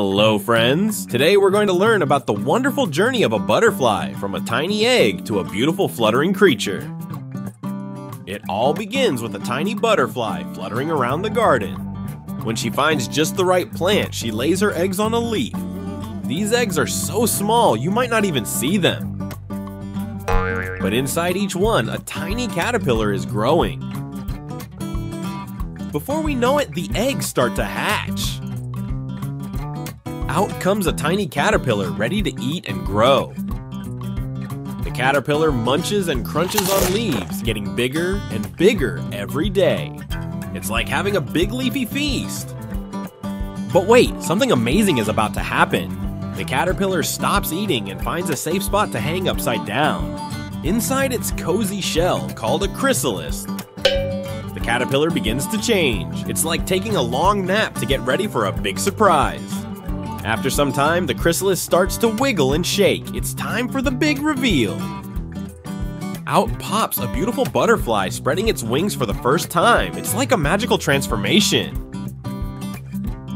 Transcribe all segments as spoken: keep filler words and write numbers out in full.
Hello friends! Today we're going to learn about the wonderful journey of a butterfly from a tiny egg to a beautiful fluttering creature. It all begins with a tiny butterfly fluttering around the garden. When she finds just the right plant, she lays her eggs on a leaf. These eggs are so small you might not even see them. But inside each one, a tiny caterpillar is growing. Before we know it, the eggs start to hatch. Out comes a tiny caterpillar ready to eat and grow. The caterpillar munches and crunches on leaves, getting bigger and bigger every day. It's like having a big leafy feast. But wait, something amazing is about to happen. The caterpillar stops eating and finds a safe spot to hang upside down. Inside its cozy shell, called a chrysalis, the caterpillar begins to change. It's like taking a long nap to get ready for a big surprise. After some time, the chrysalis starts to wiggle and shake. It's time for the big reveal. Out pops a beautiful butterfly spreading its wings for the first time. It's like a magical transformation.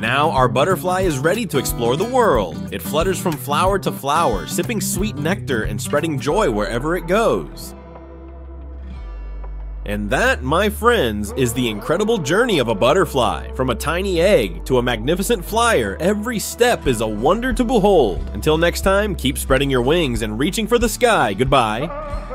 Now our butterfly is ready to explore the world. It flutters from flower to flower, sipping sweet nectar and spreading joy wherever it goes. And that, my friends, is the incredible journey of a butterfly. From a tiny egg to a magnificent flyer, every step is a wonder to behold. Until next time, keep spreading your wings and reaching for the sky. Goodbye.